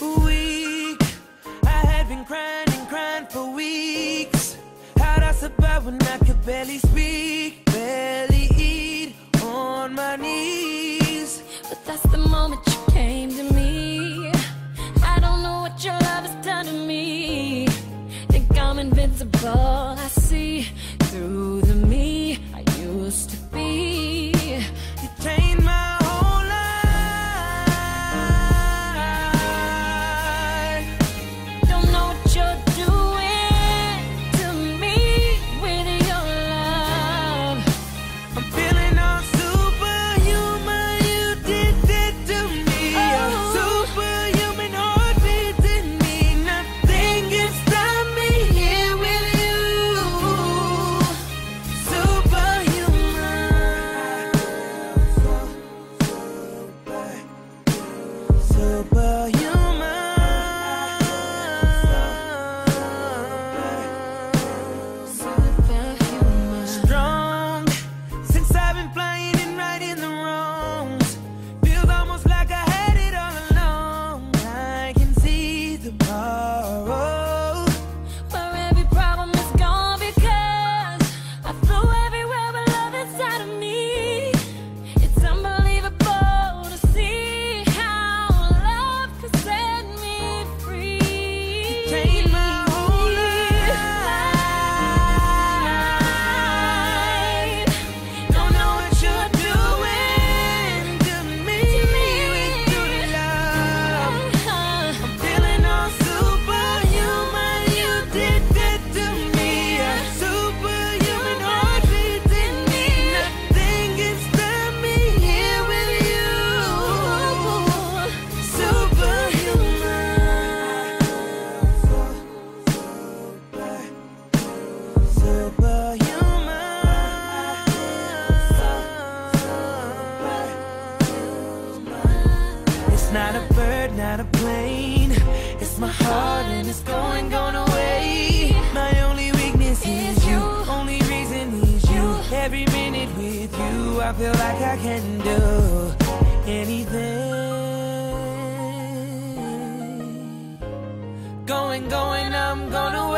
weak. I had been crying and crying for weeks. How'd I survive when I could barely speak, barely eat, on my knees? But that's the moment you came to me. I don't know what your love has done to me. Think I'm invincible, I see through the me I used to be. You changed my whole life. Don't know what you're doing to me with your love. I'm feeling all superhuman. You did that to me. Oh. Superhuman heart beats in me. Nothing can stop me here with you. Superhuman, strong. Since I've been flying and righting the wrongs, feels almost like I had it all along. I can see tomorrow. Where every problem is gone because I flew everywhere but love inside of me. It's unbelievable to see how love could set me free. Changed my whole life. Don't know what you're doing to me. With your love, I'm feeling all superhuman. You did that to me. Superhuman heart beats in me. Nothing can stop me here with you. Superhuman, superhuman. It's not a bird, not a plane. It's my heart and it's gone away. My only weakness is you. Only reason is you. Every minute with you, I feel like I can do anything. Going, I'm gonna.